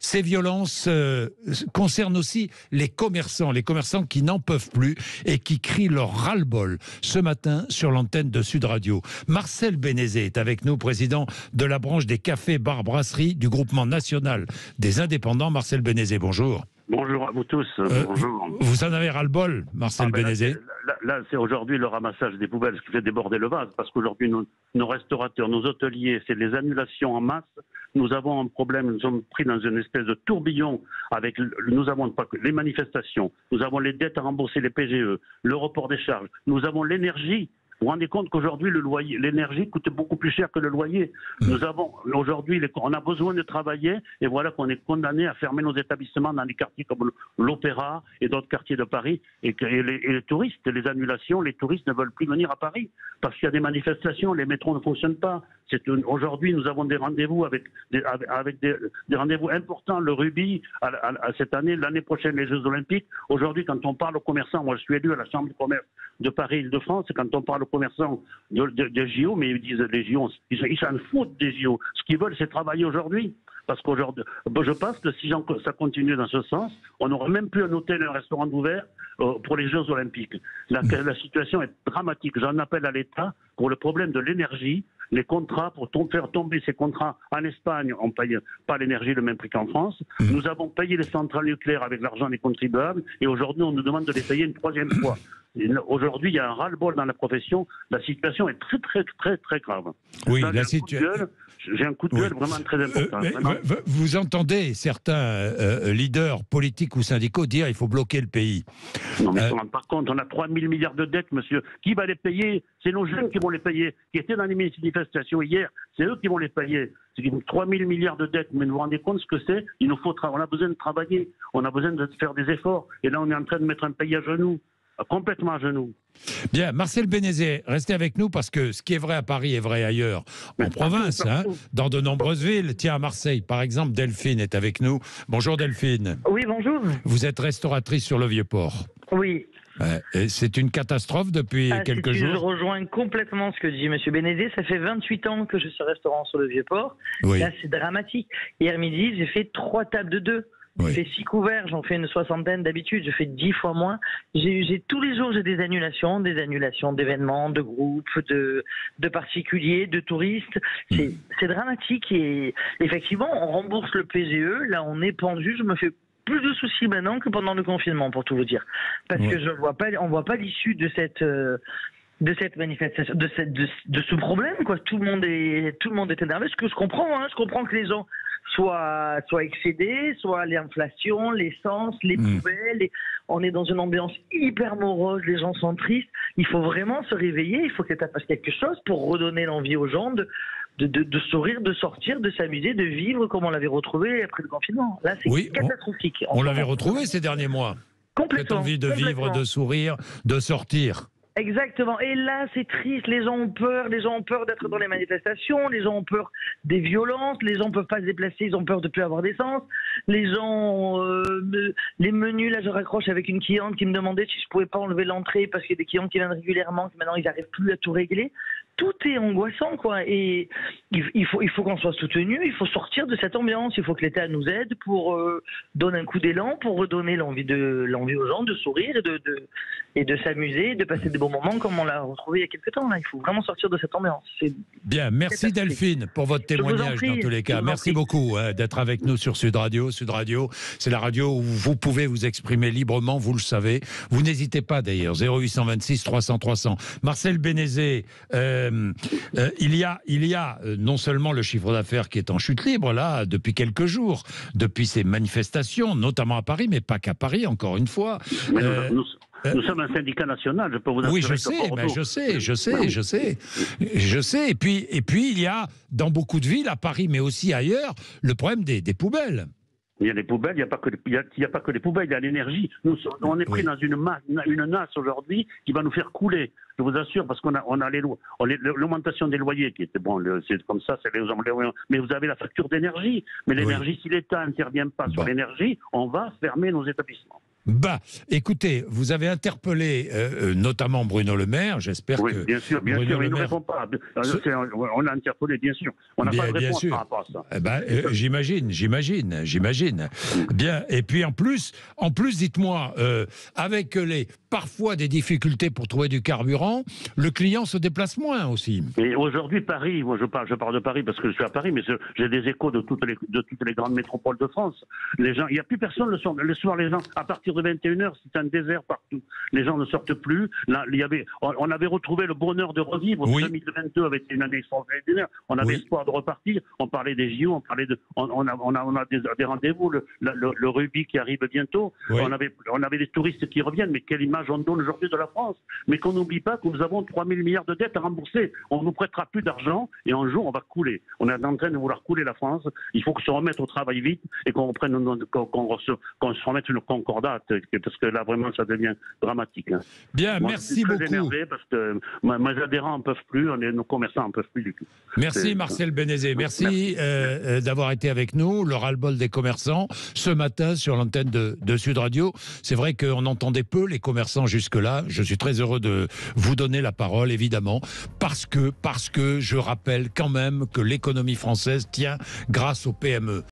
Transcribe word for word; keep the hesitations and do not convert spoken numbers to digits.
Ces violences euh, concernent aussi les commerçants, les commerçants qui n'en peuvent plus et qui crient leur ras-le-bol ce matin sur l'antenne de Sud Radio. Marcel Bénézet est avec nous, président de la branche des cafés, bars, brasseries du Groupement National des Indépendants. Marcel Bénézet, bonjour. Bonjour à vous tous. Euh, Bonjour. Vous en avez ras-le-bol, Marcel ah ben Bénézet. Là, là, là c'est aujourd'hui le ramassage des poubelles, ce qui fait déborder le vase, parce qu'aujourd'hui, nos, nos restaurateurs, nos hôteliers, c'est les annulations en masse. Nous avons un problème, nous sommes pris dans une espèce de tourbillon. Avec, nous avons pas que les manifestations, nous avons les dettes à rembourser, les P G E, le report des charges, nous avons l'énergie. Vous vous rendez compte qu'aujourd'hui, le loyer, l'énergie coûte beaucoup plus cher que le loyer. Nous avons, aujourd'hui, on a besoin de travailler et voilà qu'on est condamné à fermer nos établissements dans des quartiers comme l'Opéra et d'autres quartiers de Paris. Et, que, et, les, et les touristes, les annulations, les touristes ne veulent plus venir à Paris parce qu'il y a des manifestations, les métros ne fonctionnent pas. C'est une, aujourd'hui, nous avons des rendez-vous avec des, avec des, des rendez-vous importants, le rugby à, à, à cette année, l'année prochaine, les Jeux Olympiques. Aujourd'hui, quand on parle aux commerçants, moi je suis élu à la Chambre de commerce de Paris-Île-de-France, quand on parle aux commerçants de, de, de J O, mais ils disent les J O, ils, ils s'en foutent des J O. Ce qu'ils veulent, c'est travailler aujourd'hui. Parce qu'aujourd'hui, je pense que si ça continue dans ce sens, on n'aura même plus un hôtel et un restaurant ouvert pour les Jeux Olympiques. La, la situation est dramatique. J'en appelle à l'État pour le problème de l'énergie, les contrats, pour tom- faire tomber ces contrats en Espagne. On ne paye pas l'énergie le même prix qu'en France. Nous avons payé les centrales nucléaires avec l'argent des contribuables et aujourd'hui, on nous demande de les payer une troisième fois. Aujourd'hui, il y a un ras-le-bol dans la profession. La situation est très, très, très, très grave. Oui, ça, la situation. J'ai un coup de gueule oui. vraiment très important. Euh, vraiment. Vous entendez certains euh, leaders politiques ou syndicaux dire il faut bloquer le pays. Non, mais euh... par contre, on a trois mille milliards de dettes, monsieur. Qui va les payer? C'est nos jeunes qui vont les payer, qui étaient dans les manifestations hier. C'est eux qui vont les payer. C'est trois mille milliards de dettes. Mais vous vous rendez compte ce que c'est? Il nous faut tra- On a besoin de travailler. On a besoin de faire des efforts. Et là, on est en train de mettre un pays à genoux. Complètement à genoux. Bien, Marcel Bénézet, restez avec nous parce que ce qui est vrai à Paris est vrai ailleurs, en Mais province, hein, dans de nombreuses villes. Tiens, à Marseille, par exemple, Delphine est avec nous. Bonjour Delphine. Oui, bonjour. Vous êtes restauratrice sur le Vieux-Port. Oui. Et c'est une catastrophe depuis ah, quelques si jours. Je rejoins complètement ce que dit M. Bénézet. Ça fait vingt-huit ans que je suis restaurant sur le Vieux-Port. Oui. Là, c'est dramatique. Hier midi, j'ai fait trois tables de deux. Oui. J'ai fait six couverts, j'en fais une soixantaine d'habitude, je fais dix fois moins. J'ai, j'ai, tous les jours, j'ai des annulations, des annulations d'événements, de groupes, de, de particuliers, de touristes. C'est, mmh. c'est dramatique et effectivement, on rembourse le P G E. Là, on est pendu, je me fais plus de soucis maintenant que pendant le confinement, pour tout vous dire. Parce ouais. que je vois pas, on voit pas l'issue de cette... Euh, de cette manifestation, de, cette, de, de ce problème, quoi. Tout le monde est, tout le monde est énervé. Ce que je comprends, hein, je comprends que les gens soient, soient excédés, soit l'inflation, l'essence, les mmh. poubelles. Les... On est dans une ambiance hyper morose, les gens sont tristes. Il faut vraiment se réveiller, il faut que ça passe quelque chose pour redonner l'envie aux gens de, de, de, de sourire, de sortir, de s'amuser, de vivre comme on l'avait retrouvé après le confinement. Là, c'est oui, catastrophique. On, on l'avait retrouvé ces derniers mois. Complètement. Cette envie de vivre, de sourire, de sortir. Exactement. Et là, c'est triste. Les gens ont peur. Les gens ont peur d'être dans les manifestations. Les gens ont peur des violences. Les gens ne peuvent pas se déplacer. Ils ont peur de ne plus avoir d'essence. Les gens... Euh, les menus, là, je raccroche avec une cliente qui me demandait si je ne pouvais pas enlever l'entrée parce qu'il y a des clients qui viennent régulièrement, qui maintenant, ils n'arrivent plus à tout régler. Tout est angoissant, quoi. Et il faut, il faut qu'on soit soutenu. Il faut sortir de cette ambiance. Il faut que l'État nous aide pour euh, donner un coup d'élan, pour redonner l'envie, de, l'envie aux gens de sourire et de, de, et de s'amuser, de passer des bons moments comme on l'a retrouvé il y a quelques temps. Là. Il faut vraiment sortir de cette ambiance. C'est... Bien, merci Delphine pour votre témoignage dans tous les cas. Merci beaucoup hein, d'être avec nous sur Sud Radio. Sud Radio, c'est la radio où vous pouvez vous exprimer librement, vous le savez. Vous n'hésitez pas d'ailleurs, zéro huit cent vingt-six trois cents trois cents. Marcel Bénézet, euh, euh, il y a, il y a euh, non seulement le chiffre d'affaires qui est en chute libre là depuis quelques jours, depuis ces manifestations, notamment à Paris, mais pas qu'à Paris, encore une fois. Euh, Nous sommes un syndicat national, je peux vous assurer. Oui, je sais, ben je sais, je sais, je sais, je sais. Et puis, et puis, il y a, dans beaucoup de villes, à Paris, mais aussi ailleurs, le problème des, des poubelles. Il y a les poubelles, il n'y a, a, a pas que les poubelles, il y a l'énergie. Nous, on est pris oui. dans une, ma, une nasse aujourd'hui qui va nous faire couler, je vous assure, parce qu'on a, on a les lois, l'augmentation des loyers qui était bon, le, c'est comme ça, c'est les mais vous avez la facture d'énergie. Mais l'énergie, oui. si l'État n'intervient pas bon. sur l'énergie, on va fermer nos établissements. bas. Écoutez, vous avez interpellé euh, notamment Bruno Le Maire, j'espère oui, que... Oui, bien sûr, bien Bruno sûr, il ne répond pas. On a interpellé, bien sûr. On n'a pas de réponse par rapport à ça. Eh ben, euh, j'imagine, j'imagine, j'imagine. Bien, et puis en plus, en plus dites-moi, euh, avec les parfois des difficultés pour trouver du carburant, le client se déplace moins aussi. Et aujourd'hui, Paris, moi je parle, je parle de Paris parce que je suis à Paris, mais j'ai des échos de toutes les, de toutes les grandes métropoles de France. Les gens, il n'y a plus personne le soir, le soir les gens, à partir de vingt et une heures, c'est un désert partout. Les gens ne sortent plus. Là, il y avait, on, on avait retrouvé le bonheur de revivre. Oui. deux mille vingt-deux avait été une année extraordinaire. On avait oui. espoir de repartir. On parlait des J O, on parlait de, on, on, a, on, a, on a des, des rendez-vous, le, le, le rugby qui arrive bientôt. Oui. On avait, on avait des touristes qui reviennent. Mais quelle image on donne aujourd'hui de la France? Mais qu'on n'oublie pas que nous avons trois mille milliards de dettes à rembourser. On ne nous prêtera plus d'argent et un jour on va couler. On est en train de vouloir couler la France. Il faut qu'on se remette au travail vite et qu'on reprenne, qu'on qu'on se, qu'on se remette une concordate, parce que là vraiment ça devient dramatique. Bien, moi, merci beaucoup. Je suis très énervé parce que mes adhérents n'en peuvent plus, on est, nos commerçants n'en peuvent plus du tout. Merci Marcel Bénézet, merci, merci. Euh, d'avoir été avec nous. Le ras-le-bol des commerçants ce matin sur l'antenne de, de Sud Radio. C'est vrai qu'on entendait peu les commerçants jusque-là. Je suis très heureux de vous donner la parole, évidemment, parce que, parce que je rappelle quand même que l'économie française tient grâce aux P M E.